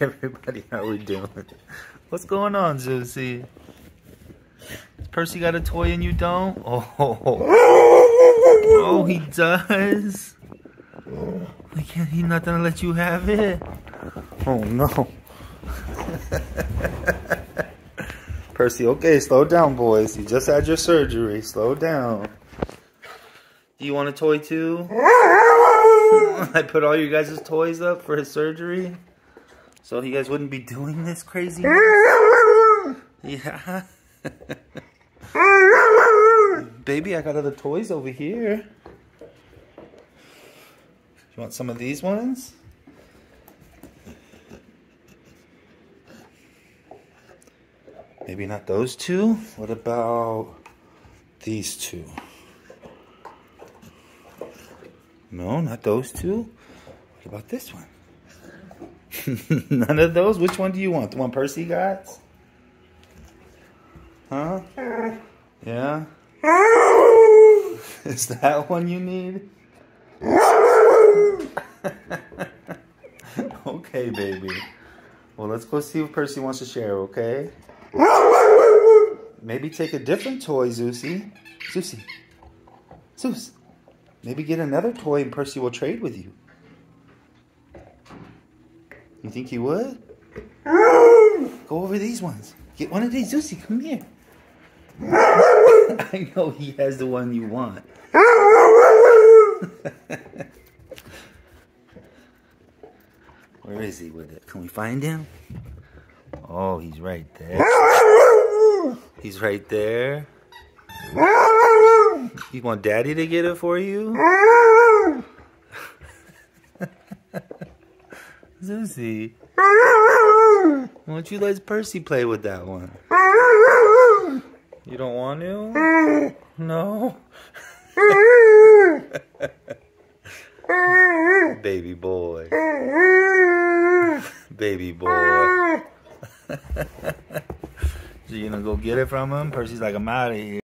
Everybody, how we doing? What's going on, Zeusy? Percy got a toy and you don't? Oh, he does? He's not gonna let you have it? Oh, no. Percy, okay, slow down, boys. You just had your surgery. Slow down. Do you want a toy, too? I put all you guys' toys up for his surgery, so you guys wouldn't be doing this crazy. Yeah. Baby, I got other toys over here. You want some of these ones? Maybe not those two. What about these two? No, not those two. What about this one? None of those? Which one do you want? The one Percy got? Huh? Yeah? Is that one you need? Okay, baby. Well, let's go see what Percy wants to share, okay? Maybe take a different toy, Zeusy. Zeus. Maybe get another toy and Percy will trade with you. You think he would? Go over these ones. Get one of these, Zeusy. Come here. I know he has the one you want. Where is he with it? Can we find him? Oh, he's right there. He's right there. You want Daddy to get it for you? Zeusy. Why don't you let Percy play with that one? You don't want to? No? Baby boy. Baby boy. So you gonna go get it from him? Percy's like, I'm out of here.